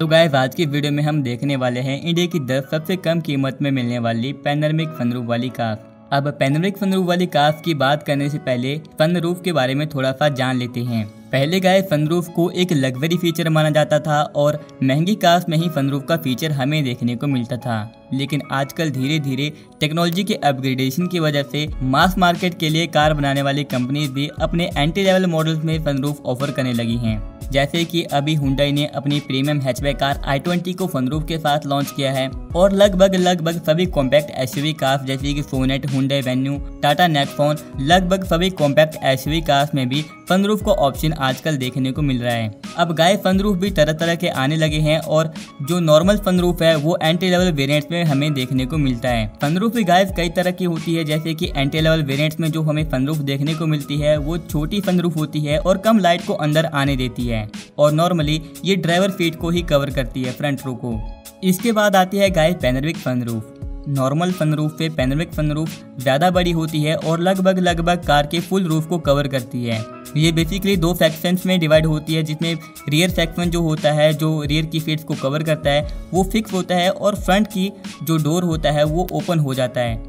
तो गाइस आज की वीडियो में हम देखने वाले हैं इंडिया की 10 सबसे कम कीमत में मिलने वाली पैनोरमिक सनरूफ वाली कार। अब पैनोरमिक सनरूफ वाली कार की बात करने से पहले सनरूफ के बारे में थोड़ा सा जान लेते हैं। पहले गाइस सनरूफ को एक लग्जरी फीचर माना जाता था और महंगी कार्स में ही सनरूफ का फीचर हमें देखने को मिलता था, लेकिन आजकल धीरे धीरे टेक्नोलॉजी के अपग्रेडेशन की वजह से मास मार्केट के लिए कार बनाने वाली कंपनीज भी अपने एंट्री लेवल मॉडल्स में सनरूफ ऑफर करने लगी हैं। जैसे कि अभी Hyundai ने अपनी प्रीमियम हैचबैक कार i20 को सनरूफ के साथ लॉन्च किया है और लगभग सभी कॉम्पैक्ट एसयूवी कार्स जैसे कि Sonet, Hyundai Venue, Tata Nexon, लगभग सभी कॉम्पैक्ट एसयूवी कार्स में भी सनरूफ का ऑप्शन आजकल देखने को मिल रहा है। अब गाइस सनरूफ भी तरह तरह के आने लगे हैं और जो नॉर्मल सनरूफ है वो एंट्री लेवल वेरिएंट्स में हमें देखने को मिलता है। सनरूफ भी गाइस कई तरह की होती है, जैसे कि एंट्री लेवल वेरिएंट्स में जो हमें सनरूफ देखने को मिलती है वो छोटी सनरूफ होती है और कम लाइट को अंदर आने देती है और नॉर्मली ये ड्राइवर सीट को ही कवर करती है, फ्रंट रो को। इसके बाद आती है guys panoramic sunroof. Normal sunroof से पैनोरमिक सनरूफ ज़्यादा बड़ी होती है और लगभग कार के फुल रूफ को कवर करती है। ये बेसिकली दो सेक्शंस में डिवाइड होती है, जिसमें रियर सेक्शन जो होता है जो रियर की सीट्स को कवर करता है वो फिक्स होता है और फ्रंट की जो डोर होता है वो ओपन हो जाता है।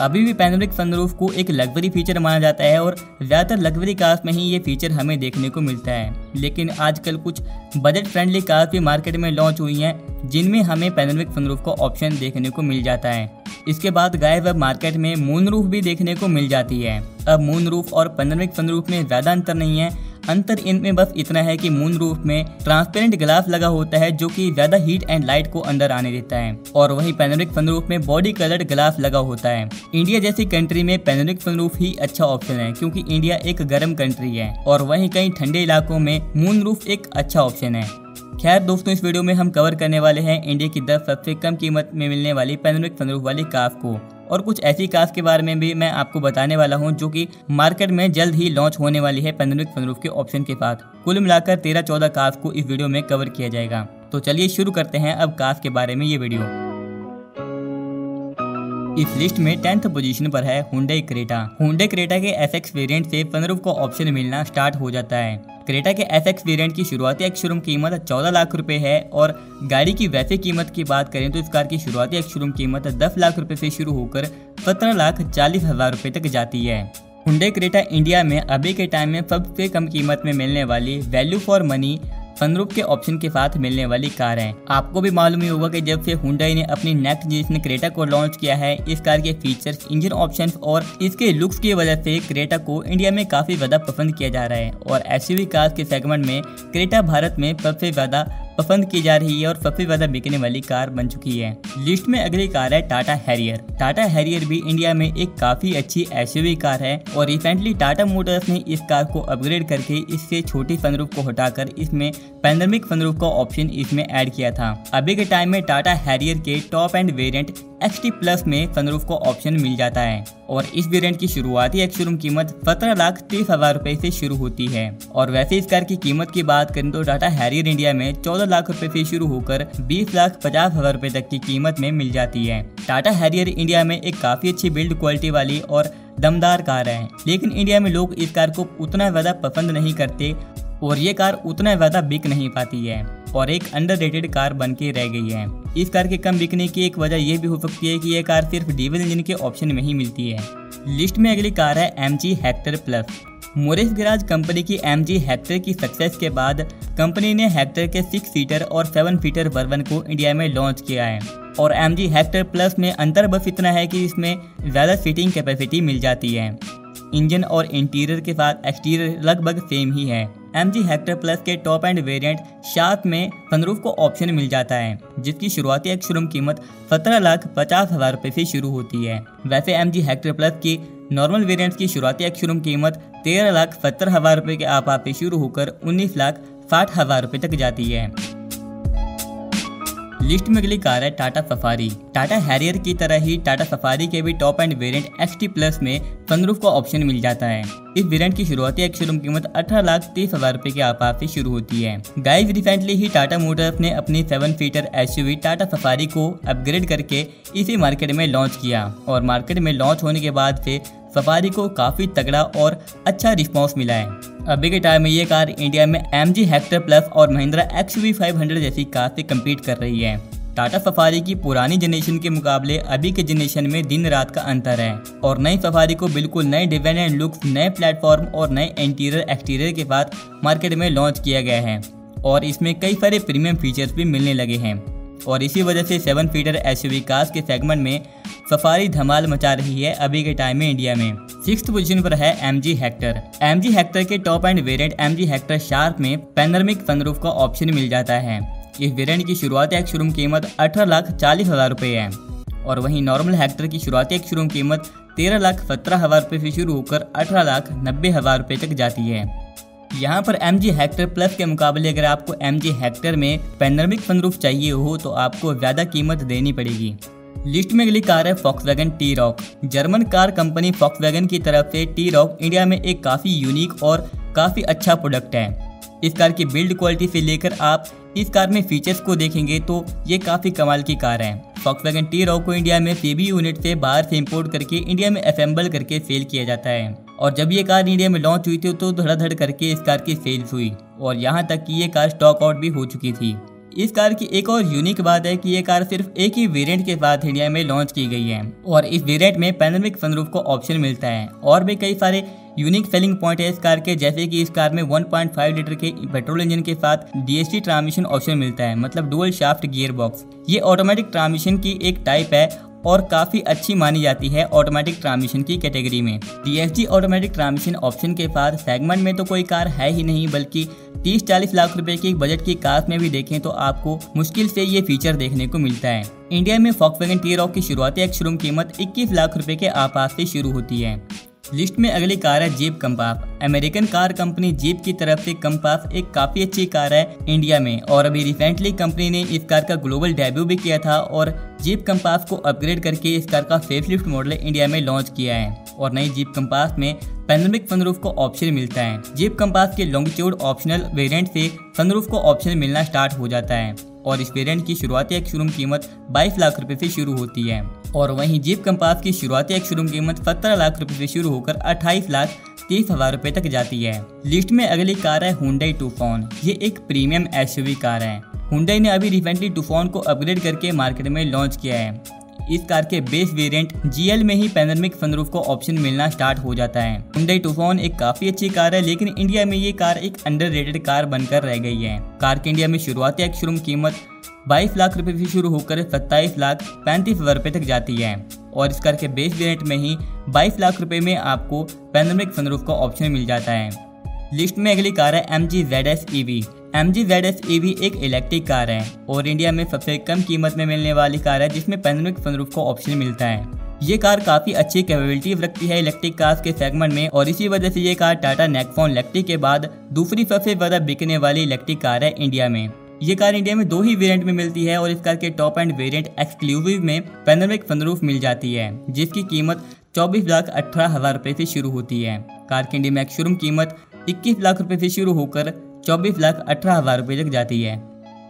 अभी भी पैनोरमिक सनरूफ को एक लग्जरी फीचर माना जाता है और ज़्यादातर लग्जरी कार्स में ही ये फीचर हमें देखने को मिलता है, लेकिन आजकल कुछ बजट फ्रेंडली कार्स भी मार्केट में लॉन्च हुई हैं जिनमें हमें पैनोरमिक सनरूफ का ऑप्शन देखने को मिल जाता है। इसके बाद गाइस अब मार्केट में मूनरूफ भी देखने को मिल जाती है। अब मूनरूफ और पैनोरमिक सनरूफ में ज़्यादा अंतर नहीं है, अंतर इनमें बस इतना है कि मूनरूफ में ट्रांसपेरेंट ग्लास लगा होता है जो कि ज़्यादा हीट एंड लाइट को अंदर आने देता है और वहीं पैनोरमिक सनरूफ में बॉडी कलर्ड ग्लास लगा होता है। इंडिया जैसी कंट्री में पैनोरमिक सनरूफ ही अच्छा ऑप्शन है क्योंकि इंडिया एक गर्म कंट्री है और वहीं कई ठंडे इलाकों में मूनरूफ एक अच्छा ऑप्शन है। खैर दोस्तों, इस वीडियो में हम कवर करने वाले हैं इंडिया की 10 सबसे कम कीमत में मिलने वाली पैनोरमिक सनरूफ वाली कार को और कुछ ऐसी कार्स के बारे में भी मैं आपको बताने वाला हूं जो कि मार्केट में जल्द ही लॉन्च होने वाली है पैनोरमिक सनरूफ के ऑप्शन के साथ। कुल मिलाकर 13-14 कार्स को इस वीडियो में कवर किया जाएगा। तो चलिए शुरू करते हैं अब कार्स के बारे में ये वीडियो। इस लिस्ट में 10th पोजीशन पर है Hyundai Creta। Hyundai Creta के SX वेरिएंट से सनरूफ का ऑप्शन मिलना स्टार्ट हो जाता है। क्रेटा के SX वेरिएंट की शुरुआती एक्स-शोरूम कीमत 14 लाख रुपए है और गाड़ी की वैसे कीमत की बात करें तो इस कार की शुरुआती एक्स-शोरूम कीमत 10 लाख रुपए से शुरू होकर 17,40,000 रुपए तक जाती है। Hyundai Creta इंडिया में अभी के टाइम में सबसे कम कीमत में मिलने वाली वैल्यू फॉर मनी सनरूफ के ऑप्शन के साथ मिलने वाली कार है। आपको भी मालूम ही होगा कि जब से Hyundai ने अपनी नेक्स्ट जनरेशन क्रेटा को लॉन्च किया है, इस कार के फीचर्स, इंजन ऑप्शंस और इसके लुक्स की वजह से क्रेटा को इंडिया में काफी ज्यादा पसंद किया जा रहा है और एसयूवी कार्स के सेगमेंट में क्रेटा भारत में सबसे ज्यादा पसंद की जा रही है और सबसे ज्यादा बिकने वाली कार बन चुकी है। लिस्ट में अगली कार है टाटा हैरियर। टाटा हैरियर भी इंडिया में एक काफी अच्छी एसयूवी कार है और रिसेंटली टाटा मोटर्स ने इस कार को अपग्रेड करके इससे छोटी सनरूफ को हटाकर इसमें पैनोरमिक सनरूफ का ऑप्शन इसमें ऐड किया था। अभी के टाइम में टाटा हैरियर के top end variant XT plus में सनरूफ का ऑप्शन मिल जाता है और इस वेरिएंट की शुरुआती एक्स-शोरूम कीमत 17,30,000 रुपए से शुरू होती है और वैसे इस कार की कीमत की बात करें तो टाटा हैरियर इंडिया में 14 लाख रुपए से शुरू होकर 20,50,000 रुपए तक की कीमत में मिल जाती है। टाटा हैरियर इंडिया में एक काफी अच्छी बिल्ड क्वालिटी वाली और दमदार कार है, लेकिन इंडिया में लोग इस कार को उतना ज्यादा पसंद नहीं करते और ये कार उतना ज़्यादा बिक नहीं पाती है और एक अंडररेटेड कार बन के रह गई है। इस कार के कम बिकने की एक वजह यह भी हो सकती है कि यह कार सिर्फ डीजल इंजन के ऑप्शन में ही मिलती है। लिस्ट में अगली कार है MG Hector Plus। Morris garage company की MG Hector की सक्सेस के बाद कंपनी ने हेक्टर के 6 सीटर और 7 सीटर वर्जन को इंडिया में लॉन्च किया है और MG Hector Plus में अंतर बस इतना है कि इसमें ज़्यादा सीटिंग कैपेसिटी मिल जाती है। इंजन और इंटीरियर के साथ एक्सटीरियर लगभग सेम ही है। MG Hector Plus के टॉप एंड वेरिएंट 7 में सनरूफ को ऑप्शन मिल जाता है, जिसकी शुरुआती एक्स-शोरूम कीमत 17,50,000 रुपए से शुरू होती है। वैसे MG Hector Plus की नॉर्मल वेरिएंट की शुरुआती एक्स-शोरूम कीमत 13,70,000 रुपए के आसपास से शुरू होकर 19,60,000 रुपए तक जाती है। लिस्ट में अगली कार है टाटा सफारी। टाटा हैरियर की तरह ही टाटा सफारी के भी top end variant XT plus में सनरूफ का ऑप्शन मिल जाता है। इस वेरिएंट की शुरुआती एक्स-शोरूम कीमत 18,30,000 रुपए के आसपास से शुरू होती है। गाइस रिसेंटली ही टाटा मोटर्स ने अपनी 7 सीटर एसयूवी टाटा सफारी को अपग्रेड करके इसे मार्केट में लॉन्च किया और मार्केट में लॉन्च होने के बाद से सफारी को काफ़ी तगड़ा और अच्छा रिस्पॉन्स मिला है। अभी के टाइम में ये कार इंडिया में MG हेक्टर प्लस और महिंद्रा XUV500 जैसी कार से कम्पीट कर रही है। टाटा सफारी की पुरानी जनरेशन के मुकाबले अभी के जनरेशन में दिन रात का अंतर है और नई सफारी को बिल्कुल नए डिजाइन एंड लुक्स, नए प्लेटफॉर्म और नए इंटीरियर एक्सटीरियर के साथ मार्केट में लॉन्च किया गया है और इसमें कई सारे प्रीमियम फीचर्स भी मिलने लगे हैं और इसी वजह से 7 फीटर एसयूवी कार्स के सेगमेंट में सफारी धमाल मचा रही है। अभी के टाइम में इंडिया में 6th पोजीशन पर है MG हेक्टर। MG हेक्टर के top end variant MG Hector shark में पैनोरामिक सनरूफ का ऑप्शन मिल जाता है। इस वेरिएंट की शुरुआती एक शोरूम कीमत 18,40,000 रुपये है और वहीं नॉर्मल हेक्टर की शुरुआती एक शोरूम कीमत 13,17,000 रुपये से शुरू होकर 18,90,000 रुपये तक जाती है। यहाँ पर MG हेक्टर प्लस के मुकाबले अगर आपको MG हेक्टर में पैनोरामिक सनरूफ चाहिए हो तो आपको ज़्यादा कीमत देनी पड़ेगी। लिस्ट में अगली कार है Volkswagen T-Roc। German car company Volkswagen की तरफ से T-Roc इंडिया में एक काफ़ी यूनिक और काफ़ी अच्छा प्रोडक्ट है। इस कार की बिल्ड क्वालिटी से लेकर आप इस कार में फीचर्स को देखेंगे तो ये काफ़ी कमाल की कार है। फॉक्सवैगन T-Roc को इंडिया में सेबी यूनिट से बाहर से इम्पोर्ट करके इंडिया में असेंबल करके सेल किया जाता है और जब ये कार इंडिया में लॉन्च हुई थी तो धड़ाधड़ करके इस कार की सेल्स हुई और यहाँ तक कि ये कार स्टॉक आउट भी हो चुकी थी। इस कार की एक और यूनिक बात है कि ये कार सिर्फ एक ही वेरिएंट के साथ इंडिया में लॉन्च की गई है और इस वेरिएंट में पैनोरामिक सनरूफ का ऑप्शन मिलता है और भी कई सारे यूनिक सेलिंग पॉइंट है इस कार के, जैसे कि इस कार में 1.5 लीटर के पेट्रोल इंजन के साथ DSG ट्रांसमिशन ऑप्शन मिलता है, मतलब डुअल शाफ्ट गियर बॉक्स। ये ऑटोमेटिक ट्रांसमिशन की एक टाइप है और काफ़ी अच्छी मानी जाती है ऑटोमेटिक ट्रांसमिशन की कैटेगरी में। DSG ऑटोमेटिक ट्रांसमिशन ऑप्शन के साथ सेगमेंट में तो कोई कार है ही नहीं, बल्कि 30-40 लाख रुपए की बजट की कार में भी देखें तो आपको मुश्किल से ये फीचर देखने को मिलता है। इंडिया में फॉक्सवैगन T-Roc की शुरुआती एक शोरूम कीमत 21 लाख रुपए के आसपास से शुरू होती है। लिस्ट में अगली कार है Jeep Compass. American car company Jeep की तरफ से कंपास एक काफ़ी अच्छी कार है इंडिया में और अभी रिसेंटली कंपनी ने इस कार का ग्लोबल डेब्यू भी किया था और जीप कंपास को अपग्रेड करके इस कार का फेसलिफ्ट मॉडल इंडिया में लॉन्च किया है और नई जीप कंपास में पैनोरामिक सनरूफ को ऑप्शन मिलता है। जीप कंपास के लॉन्गिट्यूड ऑप्शनल वेरिएंट से सनरूफ को ऑप्शन मिलना स्टार्ट हो जाता है और इस वेरिएंट की शुरुआती एक शोरूम कीमत 22 लाख रुपए से शुरू होती है और वहीं जीप कंपास की शुरुआती एक शोरूम कीमत 17 लाख रुपए से शुरू होकर 28,30,000 रुपए तक जाती है। लिस्ट में अगली कार है Hyundai Tucson। ये एक प्रीमियम एसयूवी कार है। Hyundai ने अभी रिसेंटली Tucson को अपग्रेड करके मार्केट में लॉन्च किया है। इस कार के बेस वेरिएंट GL में ही पैनोरामिक सनरूफ को ऑप्शन मिलना स्टार्ट हो जाता है। Hyundai Tucson एक काफी अच्छी कार है, लेकिन इंडिया में ये कार एक अंडररेटेड कार बनकर रह गई है। कार के इंडिया में शुरुआती एक शोरूम कीमत 22 लाख रुपए से शुरू होकर 27,35,000 रुपए तक जाती है और इस कार के बेस वेरिएंट में ही 22 लाख रुपए में आपको पैनोरामिक सनरूफ का ऑप्शन मिल जाता है। लिस्ट में अगली कार है MG ZS EV। MG ZS EV एक इलेक्ट्रिक कार है और इंडिया में सबसे कम कीमत में मिलने वाली कार है जिसमें पैनोरामिक सनरूफ का ऑप्शन मिलता है। ये कार काफ़ी अच्छी कैपेबिलिटी रखती है इलेक्ट्रिक कार्स के सेगमेंट में और इसी वजह से ये कार टाटा नेक्सॉन इलेक्ट्रिक के बाद दूसरी सबसे ज़्यादा बिकने वाली इलेक्ट्रिक कार है इंडिया में। ये कार इंडिया में 2 ही वेरिएंट में मिलती है और इस कार के टॉप एंड वेरिएंट एक्सक्लूसिव में पैनोरामिक सनरूफ मिल जाती है जिसकी कीमत 24,18,000 रुपये से शुरू होती है। कार के इंडिया में शोरूम कीमत 21 लाख रुपये से शुरू होकर 24,18,000 रुपये तक जाती है।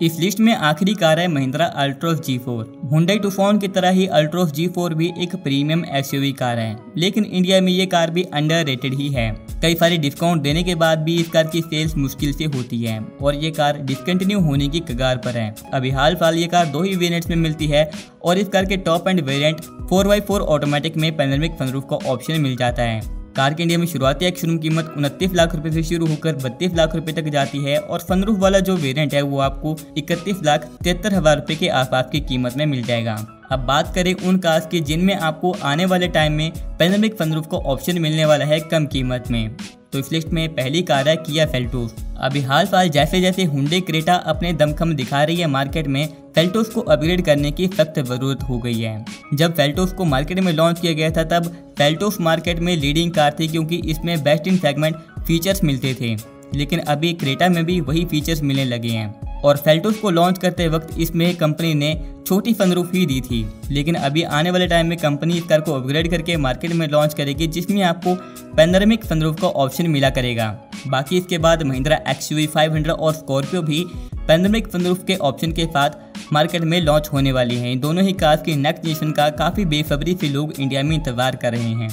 इस लिस्ट में आखिरी कार है Mahindra Altroz G4। Hyundai Tucson की तरह ही अल्ट्रोस G4 भी एक प्रीमियम एसयूवी कार है, लेकिन इंडिया में ये कार भी अंडररेटेड ही है। कई सारे डिस्काउंट देने के बाद भी इस कार की सेल्स मुश्किल से होती है और ये कार डिसकंटिन्यू होने की कगार पर है। अभी हाल फिलहाल ये कार 2 ही वेरिएंट्स में मिलती है और इस कार के top end variant 4x4 automatic में पैनोरामिक सनरूफ का ऑप्शन मिल जाता है। कार के इंडिया में शुरुआती एक शोरूम कीमत 29 लाख रुपए से शुरू होकर 32 लाख रुपए तक जाती है और सनरूफ वाला जो वेरिएंट है वो आपको 31,73,000 रुपए के आसपास की कीमत में मिल जाएगा। अब बात करें उन कार्स की जिनमें आपको आने वाले टाइम में पैनोरामिक सनरूफ का ऑप्शन मिलने वाला है कम कीमत में, तो इस लिस्ट में पहली कार है किया सेल्टोस। अभी हाल फिलहाल जैसे जैसे Hyundai क्रेटा अपने दमखम दिखा रही है मार्केट में, सेल्टोस को अपग्रेड करने की सख्त ज़रूरत हो गई है। जब सेल्टोस को मार्केट में लॉन्च किया गया था तब सेल्टोस मार्केट में लीडिंग कार थी क्योंकि इसमें बेस्ट इन सेगमेंट फीचर्स मिलते थे, लेकिन अभी क्रेटा में भी वही फीचर्स मिलने लगे हैं और सेल्टोस को लॉन्च करते वक्त इसमें कंपनी ने छोटी सनरूफ ही दी थी, लेकिन अभी आने वाले टाइम में कंपनी इस कार को अपग्रेड करके मार्केट में लॉन्च करेगी जिसमें आपको पैनोरामिक सनरूफ का ऑप्शन मिला करेगा। बाकी इसके बाद महिंद्रा XUV500 और स्कॉर्पियो भी पैनोरामिक सनरूफ के ऑप्शन के साथ मार्केट में लॉन्च होने वाली हैं। दोनों ही कार्स की नेक्स्ट जनरेशन का काफ़ी बेसब्री से लोग इंडिया में इंतजार कर रहे हैं।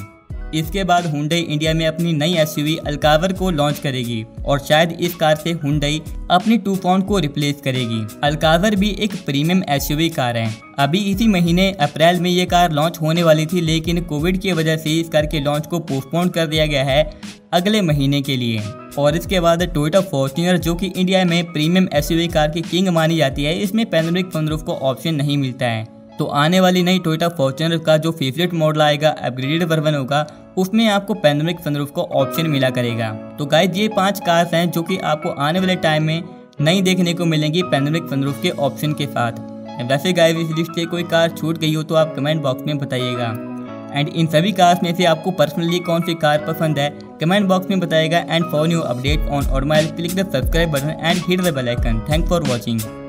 इसके बाद Hyundai इंडिया में अपनी नई एसयूवी अलकाज़र को लॉन्च करेगी और शायद इस कार से Hyundai अपनी Tucson को रिप्लेस करेगी। अलकाज़र भी एक प्रीमियम एसयूवी कार है। अभी इसी महीने अप्रैल में ये कार लॉन्च होने वाली थी, लेकिन कोविड की वजह से इस कार के लॉन्च को पोस्टपोन कर दिया गया है अगले महीने के लिए। और इसके बाद टोयोटा फॉर्च्यूनर, जो कि इंडिया में प्रीमियम एसयूवी कार की किंग मानी जाती है, इसमें पैनोरामिक सनरूफ को ऑप्शन नहीं मिलता है। तो आने वाली नई टोयोटा फॉर्च्यूनर का जो फेवरेट मॉडल आएगा, अपग्रेडेड वर्जन होगा, उसमें आपको पैनोरामिक सनरूफ को ऑप्शन मिला करेगा। तो गाइस, ये 5 कार्स हैं जो कि आपको आने वाले टाइम में नई देखने को मिलेंगी पैनोरामिक सनरूफ के ऑप्शन के साथ। वैसे गाइस, इस लिस्ट से कोई कार छूट गई हो तो आप कमेंट बॉक्स में बताइएगा। एंड इन सभी कार्स में से आपको पर्सनली कौन सी कार पसंद है कमेंट बॉक्स में बताएगा। And for new update on और माइल click the subscribe button and hit the bell icon. Thanks for watching.